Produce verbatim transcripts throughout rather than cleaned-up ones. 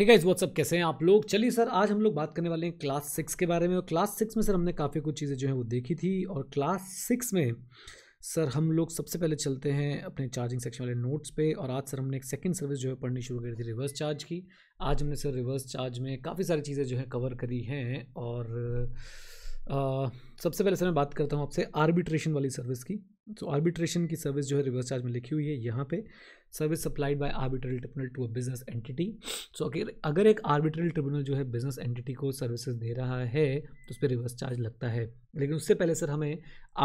Hey guys what's up, कैसे हैं आप लोग। चलिए सर, आज हम लोग बात करने वाले हैं क्लास सिक्स के बारे में। और क्लास सिक्स में सर हमने काफ़ी कुछ चीज़ें जो है वो देखी थी। और क्लास सिक्स में सर हम लोग सबसे पहले चलते हैं अपने चार्जिंग सेक्शन वाले नोट्स पे। और आज सर हमने एक सेकंड सर्विस जो है पढ़नी शुरू करी थी, रिवर्स चार्ज की। आज हमने सर रिवर्स चार्ज में काफ़ी सारी चीज़ें जो है कवर करी हैं। और आ, सबसे पहले सर मैं बात करता हूँ आपसे आर्बिट्रेशन वाली सर्विस की। तो आर्बिट्रेशन की सर्विस जो है रिवर्स चार्ज में लिखी हुई है। यहाँ पे service supplied by arbitral tribunal to a business entity. So अगर अगर एक आर्बिट्रल ट्रिब्यूनल जो है बिजनेस एंटिटी को सर्विसेज दे रहा है तो उस पर रिवर्स चार्ज लगता है। लेकिन उससे पहले सर हमें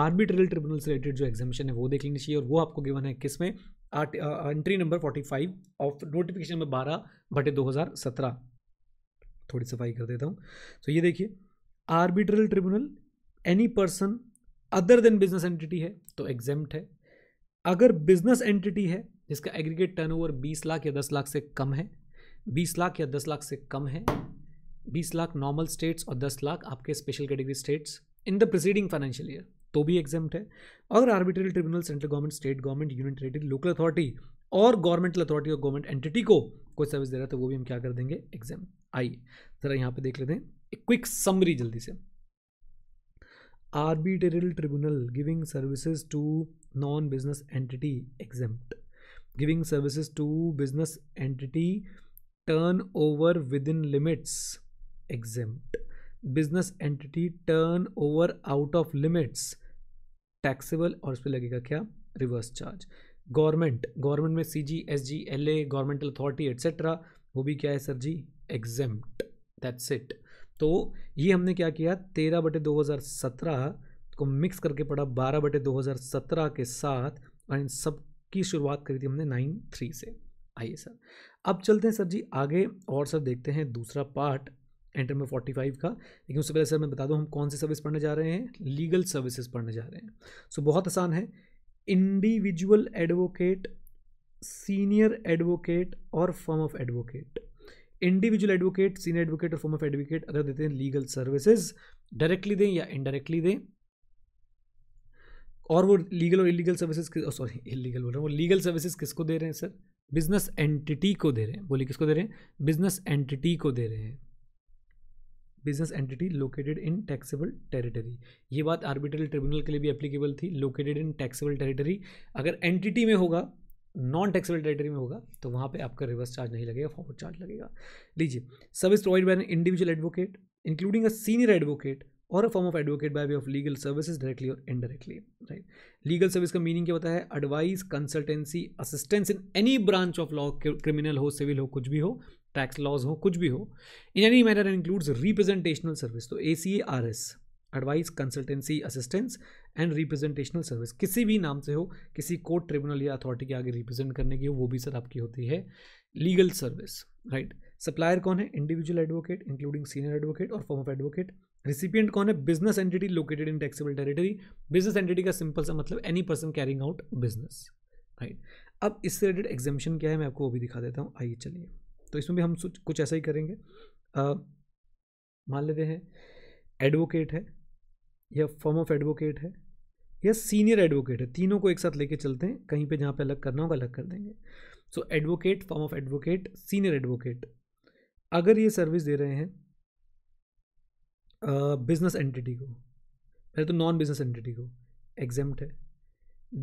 आर्बिट्रल ट्रिब्यूनल से रिलेटेड जो एग्जामिशन है वो देख लेनी चाहिए। और वो आपको गिवन है किस में, entry number forty five of notification number बारह बटे दो हज़ार सत्रह। थोड़ी सफाई कर देता हूँ। सो ये देखिए, arbitral tribunal any person other than business entity है तो एग्जेम्प्ट है। अगर बिजनेस एंटिटी है जिसका एग्रीगेट टर्नओवर बीस लाख या दस लाख से कम है, बीस लाख या दस लाख से कम है, बीस लाख नॉर्मल स्टेट्स और दस लाख आपके special category states in the preceding financial year, तो भी एग्जेम्प्ट है। अगर arbitral tribunal central government, state government, union territory, local authority और गवर्नमेंटल अथॉरिटी और गवर्नमेंट एंटिटी को कोई सर्विस दे रहा है तो वो भी हम क्या कर देंगे, एग्जाम। आइए जरा यहाँ पे देख लेते हैं एक क्विक समरी जल्दी से। Arbitral tribunal giving services to non business entity exempt, giving services to business entity turnover within limits exempt, business entity turnover out of limits taxable, और उस पर लगेगा क्या, रिवर्स चार्ज। गवर्नमेंट, गवर्नमेंट में C G, S G, L A, governmental authority etcetera, वो भी क्या है sir ji, exempt. That's it. तो ये हमने क्या किया, तेरह बटे दो हज़ार सत्रह को मिक्स करके पढ़ा बारह बटे दो हज़ार सत्रह के साथ, और इन सब की शुरुआत करी थी हमने नाइन थ्री से। आइए सर अब चलते हैं सर जी आगे और सर देखते हैं दूसरा पार्ट एंटर में फोर्टी फाइव का। लेकिन उससे पहले सर मैं बता दूं हम कौन सी सर्विस पढ़ने जा रहे हैं, लीगल सर्विसेज पढ़ने जा रहे हैं। सो so, बहुत आसान है। इंडिविजुअल एडवोकेट, सीनियर एडवोकेट और firm of advocate, individual advocate, senior advocate और फॉर्म ऑफ एडवोकेट अगर देते हैं लीगल सर्विसेज, डायरेक्टली दें या इनडायरेक्टली दें, और वो लीगल और इलीगल सर्विसेज, सॉरी इलीगल बोल रहा हूँ, वो लीगल सर्विसेज किसको दे रहे हैं सर, बिजनेस एंटिटी को दे रहे हैं। बोलिए किसको दे रहे हैं, बिजनेस एंटिटी को दे रहे हैं, business entity located in taxable territory. ये बात आर्बिट्रल ट्रिब्यूनल के लिए भी एप्लीकेबल थी, लोकेटेड इन टैक्सेबल टेरिटरी। अगर एंटिटी में होगा, नॉन टैक्सेबल टेरिटरी में होगा, तो वहाँ पे आपका रिवर्स चार्ज नहीं लगेगा, फॉरवर्ड चार्ज लगेगा। लीजिए, service provide by an individual advocate including a senior advocate और a form of advocate by way of legal services directly और इनडायरेक्टली। राइट, लीगल सर्विस का मीनिंग क्या होता है, advice, consultancy, assistance in any branch of law, criminal हो, civil हो, कुछ भी हो, टैक्स लॉज हो, कुछ भी हो, in any matter includes representational service. तो A C A R S, advice, consultancy, assistance and representational service, किसी भी नाम से हो, किसी कोर्ट, ट्रिब्यूनल या अथॉरिटी के आगे रिप्रेजेंट करने की हो, वो भी सर आपकी होती है लीगल सर्विस। राइट, सप्लायर कौन है, individual advocate including senior advocate और फॉर्म ऑफ एडवोकेट। रिसिपिएंट कौन है, business entity located in taxable territory. Business entity का सिंपल सा मतलब any person carrying out business. Right, अब इससे रिलेटेड एग्जामिशन क्या है मैं आपको वो भी दिखा देता हूँ। आइए चलिए, तो इसमें भी हम कुछ ऐसा ही करेंगे। मान लेते हैं एडवोकेट है या फॉर्म ऑफ एडवोकेट है या सीनियर एडवोकेट है, तीनों को एक साथ लेके चलते हैं, कहीं पे जहाँ पे अलग करना होगा अलग कर देंगे। So advocate, form of advocate, senior advocate, अगर ये सर्विस दे रहे हैं बिजनेस एंटिटी को, पहले तो नॉन बिजनेस एंटिटी को, एग्जेम्प्ट है।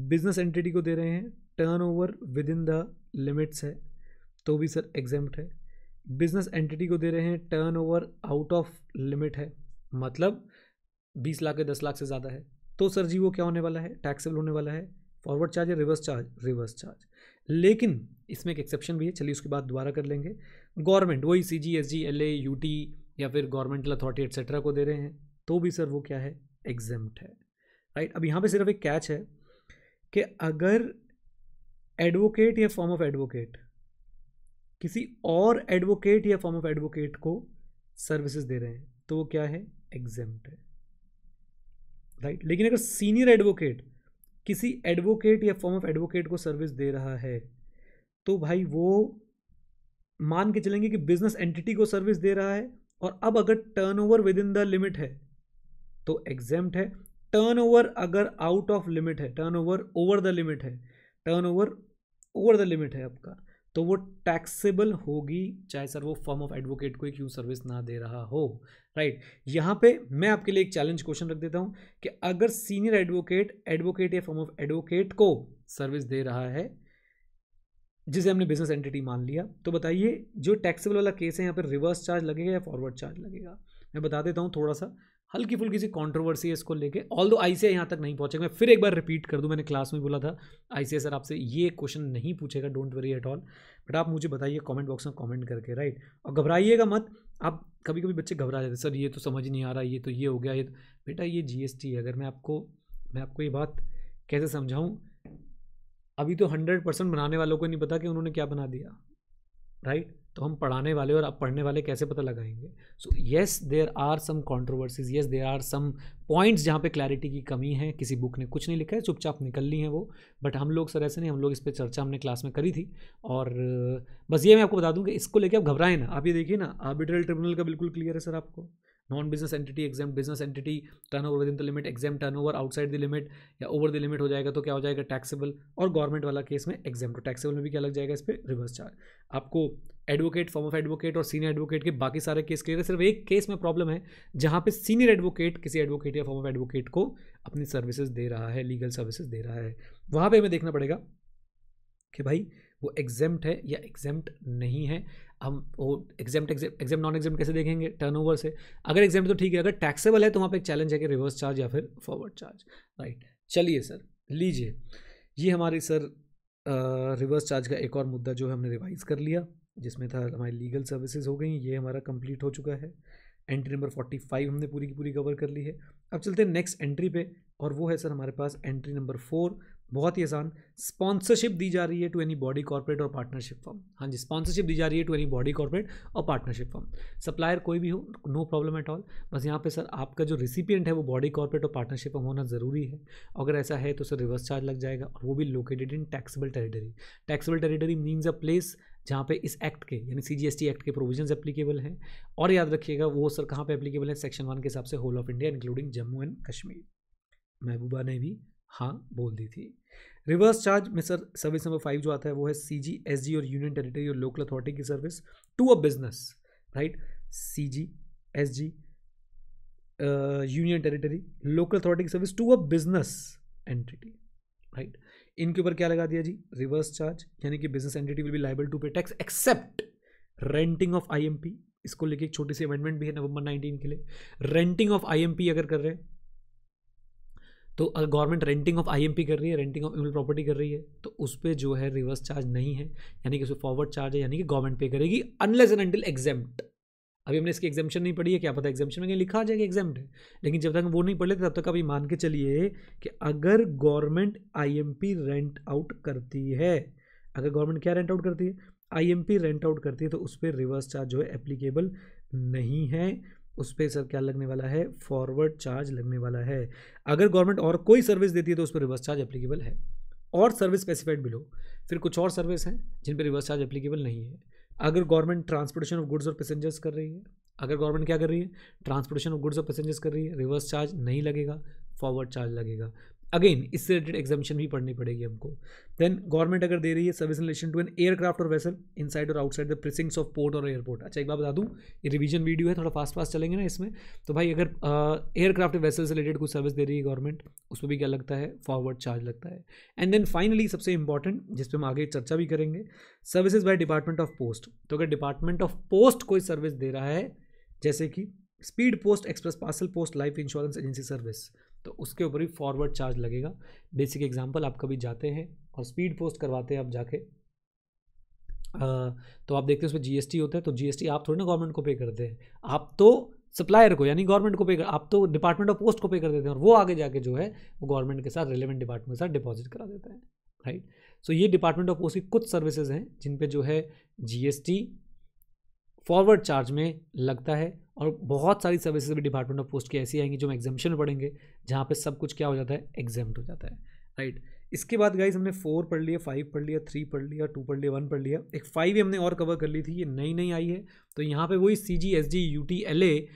बिजनेस एंटिटी को दे रहे हैं, turnover within the limits है, तो भी सर एग्जेम्प्ट है। बिजनेस एंटिटी को दे रहे हैं टर्नओवर आउट ऑफ लिमिट है, मतलब बीस लाख या दस लाख से ज़्यादा है, तो सर जी वो क्या होने वाला है, टैक्सेबल होने वाला है, फॉरवर्ड चार्ज या रिवर्स चार्ज, रिवर्स चार्ज। लेकिन इसमें एक एक्सेप्शन भी है, चलिए उसके बाद दोबारा कर लेंगे। गवर्नमेंट, वही C G, S G, L A, U T या फिर गवर्नमेंटल अथॉरिटी एट्सेट्रा को दे रहे हैं, तो भी सर वो क्या है, एग्जेम्प्ट है। राइट, अब यहाँ पे सिर्फ एक कैच है कि अगर एडवोकेट या फॉर्म ऑफ एडवोकेट किसी और एडवोकेट या फॉर्म ऑफ एडवोकेट को सर्विसेज दे रहे हैं तो वो क्या है, एग्जेम्प्ट है। Right right? लेकिन अगर सीनियर एडवोकेट किसी एडवोकेट या फॉर्म ऑफ एडवोकेट को सर्विस दे रहा है तो भाई वो मान के चलेंगे कि बिजनेस एंटिटी को सर्विस दे रहा है, और अब अगर turnover within the limit है तो एग्जेम्प्ट है। टर्नओवर अगर आउट ऑफ लिमिट है, टर्नओवर ओवर द लिमिट है, टर्नओवर ओवर द लिमिट है आपका, तो वो टैक्सेबल होगी चाहे सर वो फर्म ऑफ एडवोकेट को क्यों सर्विस ना दे रहा हो। राइट, यहाँ पे मैं आपके लिए एक चैलेंज क्वेश्चन रख देता हूँ कि अगर सीनियर एडवोकेट एडवोकेट या फर्म ऑफ एडवोकेट को सर्विस दे रहा है जिसे हमने बिजनेस एंटिटी मान लिया, तो बताइए जो टैक्सेबल वाला केस है यहाँ पर रिवर्स चार्ज लगेगा या फॉरवर्ड चार्ज लगेगा। मैं बता देता हूँ, थोड़ा सा हल्की फुल्की सी कंट्रोवर्सी है इसको लेके, ऑल दो आई सी आई यहाँ तक नहीं पहुँचेगा। मैं फिर एक बार रिपीट कर दूँ, मैंने क्लास में बोला था आई सी आई सर आपसे ये क्वेश्चन नहीं पूछेगा, don't worry at all. But आप मुझे बताइए कमेंट बॉक्स में कमेंट करके। राइट, और घबराइएगा मत। आप कभी कभी बच्चे घबरा जाते हैं, सर ये तो समझ नहीं आ रहा, ये तो ये हो गया, ये तो बेटा ये जी एस टी है। अगर मैं आपको मैं आपको ये बात कैसे समझाऊँ, अभी तो हंड्रेड परसेंट बनाने वालों को नहीं पता कि उन्होंने क्या बना दिया। Right right? तो हम पढ़ाने वाले और आप पढ़ने वाले कैसे पता लगाएंगे। So yes there are some controversies, yes there are some points जहाँ पे क्लैरिटी की कमी है, किसी बुक ने कुछ नहीं लिखा है, चुपचाप निकल ली है वो। बट हम लोग सर ऐसे नहीं, हम लोग इस पर चर्चा हमने क्लास में करी थी। और बस ये मैं आपको बता दूँ कि इसको लेके आप घबराएं ना। आप ये देखिए ना, आर्बिट्रल ट्रिब्यूनल का बिल्कुल क्लियर है सर आपको, non business entity exempt, business entity turnover within the limit, exempt turnover outside the limit या ओवर द लिमिट हो जाएगा तो क्या हो जाएगा, टैक्सेबल। और गवर्नमेंट वाला केस में एग्जाम, तो टैक्सेबल में भी क्या लग जाएगा, इस पर रिवर्स चार्ज। आपको एडवोकेट, फॉर्म ऑफ एडवोकेट और सीनियर एडवोकेट के बाकी सारे केस क्लियर है। सिर्फ एक केस में प्रॉब्लम है जहाँ पे सीनियर एडवोकेट किसी एडवोकेट या फॉर्म ऑफ एडवोकेट को अपनी सर्विसेज दे रहा है, लीगल सर्विसेज दे रहा है। वहाँ पे हमें देखना पड़ेगा कि भाई वो एग्जेम्प्ट है या एग्जेम्प्ट नहीं है। हम वो एग्जेम्प्ट एग्जेम्प्ट नॉन एग्जेम्प्ट कैसे देखेंगे, टर्नओवर से। अगर एग्जेम्प्ट तो ठीक है, अगर टैक्सेबल है तो वहाँ पे एक चैलेंज है कि रिवर्स चार्ज या फिर फॉरवर्ड चार्ज। राइट, चलिए सर लीजिए, ये हमारी सर रिवर्स चार्ज का एक और मुद्दा जो है हमने रिवाइज कर लिया, जिसमें था हमारी लीगल सर्विसेज हो गई, ये हमारा कंप्लीट हो चुका है। एंट्री नंबर फोर्टी फाइव हमने पूरी की पूरी कवर कर ली है। अब चलते हैं नेक्स्ट एंट्री पे, और वो है सर हमारे पास एंट्री नंबर फोर, बहुत ही आसान। स्पॉन्सरशिप दी जा रही है टू एनी बॉडी कॉर्पोरेट और पार्टनरशिप फर्म। हाँ जी, स्पॉन्सरशिप दी जा रही है टू एनी बॉडी कॉर्पोरेट और पार्टनरशिप फर्म, सप्लायर कोई भी हो, नो प्रॉब्लम एट ऑल। बस यहाँ पे सर आपका जो रिसिपिएंट है वो बॉडी कॉर्पोरेट और पार्टनरशिप फर्म होना ज़रूरी है। अगर ऐसा है तो सर रिवर्स चार्ज लग जाएगा, और वो भी located in taxable territory. Taxable territory means a place जहाँ पे इस एक्ट के यानी C G S T act के प्रोविजंस एप्लीकेबल हैं। और याद रखिएगा वो सर कहाँ पे एप्लीकेबल है, सेक्शन वन के हिसाब से whole of India including Jammu and Kashmir. Mehbooba ने भी हाँ बोल दी थी। रिवर्स चार्ज में सर सर्विस नंबर फाइव जो आता है वो है सी जी एस जी और यूनियन टेरिटरी और लोकल अथॉरिटी की service to a business. Right, C G S G union territory local authority की service to a business entity. Right, इनके ऊपर क्या लगा दिया जी, रिवर्स चार्ज, यानी कि business entity will be liable to pay tax except renting of I M P. इसको लेके एक छोटी सी अमेंडमेंट भी है नवंबर नाइनटीन के लिए। Renting of I M P अगर कर रहे हैं तो अगर गवर्नमेंट रेंटिंग ऑफ आईएमपी कर रही है, रेंटिंग ऑफ इमल प्रॉपर्टी कर रही है, तो उस पर जो है रिवर्स चार्ज नहीं है, यानी कि उस पर फॉरवर्ड चार्ज है, यानी कि गवर्नमेंट पे करेगी अनलेस एंड अनटिल एग्जेम्प्ट। अभी हमने इसकी एग्जेम्पशन नहीं पढ़ी है, क्या पता एग्जेम्पशन में कहीं लिखा आ जाएगा एग्जेम्प्ट है, लेकिन जब तक हम वो नहीं पढ़ लेते तब तक आप ये मान के चलिए कि अगर गवर्नमेंट आईएमपी रेंट आउट करती है, अगर गवर्नमेंट क्या रेंट आउट करती है, आईएमपी रेंट आउट करती है, तो उस पर रिवर्स चार्ज जो है एप्लीकेबल नहीं है। उस पर सर क्या लगने वाला है, फॉरवर्ड चार्ज लगने वाला है। अगर गवर्नमेंट और कोई सर्विस देती है तो उस पर रिवर्स चार्ज एप्लीकेबल है, और सर्विस स्पेसिफाइड बिलो। फिर कुछ और सर्विस हैं जिन पर रिवर्स चार्ज एप्लीकेबल नहीं है। अगर गवर्नमेंट ट्रांसपोर्टेशन ऑफ गुड्स और पैसेंजर्स कर रही है, अगर गवर्नमेंट क्या कर रही है, ट्रांसपोर्टेशन ऑफ गुड्स और पैसेंजर्स कर रही है, रिवर्स चार्ज नहीं लगेगा, फॉरवर्ड चार्ज लगेगा। अगेन इससे रिलेटेड एग्जामिशन भी पढ़नी पड़ेगी हमको। देन गवर्नमेंट अगर दे रही है service in relation to an aircraft और वेसल इनसाइड और outside the precincts of port और एयरपोर्ट। अच्छा एक बात बता दूं, ये रिवीजन वीडियो है, थोड़ा फास्ट फास्ट चलेंगे ना इसमें। तो भाई अगर एयरक्राफ्ट और वेसल से रिलेटेड कुछ सर्विस दे रही है गवर्नमेंट, उस पर भी क्या लगता है, फॉरवर्ड चार्ज लगता है। एंड देन फाइनली सबसे इंपॉर्टेंट, जिस पर हम आगे चर्चा भी करेंगे, services by department of post. तो अगर डिपार्टमेंट ऑफ पोस्ट कोई सर्विस दे रहा है, जैसे कि speed post, express parcel post, life insurance agency service, तो उसके ऊपर भी फॉरवर्ड चार्ज लगेगा। बेसिक एग्जांपल, आप कभी जाते हैं और स्पीड पोस्ट करवाते हैं आप जाके, आ, तो आप देखते हैं उसमें जीएसटी होता है। तो जीएसटी आप थोड़ी ना गवर्नमेंट को पे करते हैं, आप तो सप्लायर को यानी गवर्नमेंट को पे कर, आप तो डिपार्टमेंट ऑफ पोस्ट को पे कर देते हैं, और वो आगे जाके जो है वो गवर्नमेंट के साथ, रिलेवेंट डिपार्टमेंट के साथ डिपॉजिट करा देता है। राइट, सो ये डिपार्टमेंट ऑफ पोस्ट की कुछ सर्विसेज हैं जिन पर जो है जीएसटी फॉरवर्ड चार्ज में लगता है, और बहुत सारी सर्विसेज भी डिपार्टमेंट ऑफ पोस्ट की ऐसी आएंगी जो हम एग्जाम्शन में पढ़ेंगे, जहाँ पे सब कुछ क्या हो जाता है, एग्जाम्प्ट हो जाता है। Right right. इसके बाद गाइज हमने फोर पढ़ लिया, फाइव पढ़ लिया, थ्री पढ़ लिया, टू पढ़ लिया, वन पढ़ लिया, एक फाइव हमने और कवर कर ली थी, ये नई नई आई है। तो यहाँ पर वही C G S G U T L A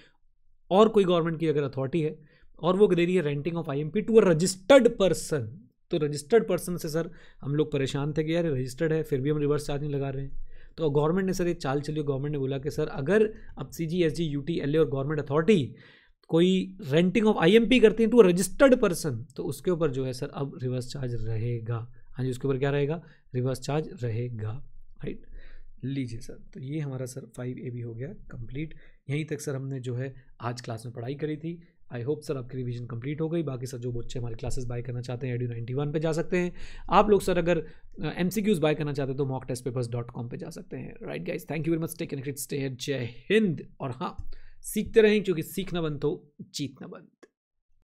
और कोई गवर्नमेंट की अगर अथॉरिटी है और वो दे रही है renting of I M P to a registered person, तो रजिस्टर्ड पर्सन से सर हम लोग परेशान थे कि यार रजिस्टर्ड है फिर भी हम रिवर्स चार्ज नहीं लगा रहे हैं। तो गवर्नमेंट ने सर ये चाल चली, गवर्नमेंट ने बोला कि सर अगर अब C G S G U T L A और गवर्नमेंट अथॉरिटी कोई renting of I M P करती है टू अ रजिस्टर्ड पर्सन तो उसके ऊपर जो है सर अब रिवर्स चार्ज रहेगा। हाँ जी, उसके ऊपर क्या रहेगा? रिवर्स चार्ज रहेगा। राइट, लीजिए सर, तो ये हमारा सर फाइव ए बी हो गया कंप्लीट। यहीं तक सर हमने जो है आज क्लास में पढ़ाई करी थी। आई होप सर आपकी रिवीजन कंप्लीट हो गई। बाकी सर जो बच्चे हमारी क्लासेस बाय करना चाहते हैं एडू नाइन्टी वन पे जा सकते हैं। आप लोग सर अगर एमसीक्यूज बाय करना चाहते हैं तो mock test papers dot com पर जा सकते हैं। Right guys, thank you very much, stay connected, stay here, जय हिंद। और हाँ, सीखते रहें क्योंकि सीखना बंद तो जीतना बंद।